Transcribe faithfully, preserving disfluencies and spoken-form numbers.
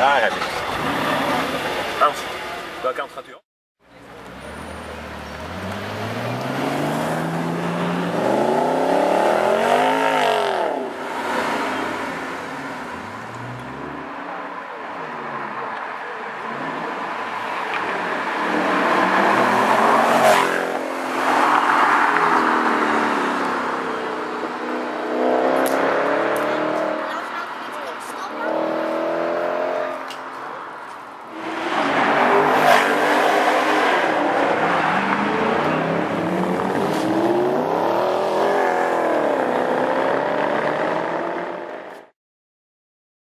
Daar heb je het. Hans, welke kant gaat u op?